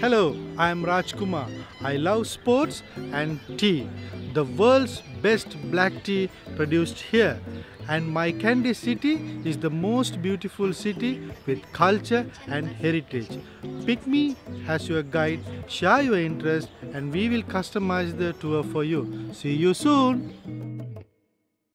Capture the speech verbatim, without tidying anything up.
Hello, I am Rajkumar. I love sports and tea. The world's best black tea produced here. And my Kandy city is the most beautiful city with culture and heritage. Pick me as your guide, share your interest, and we will customize the tour for you. See you soon!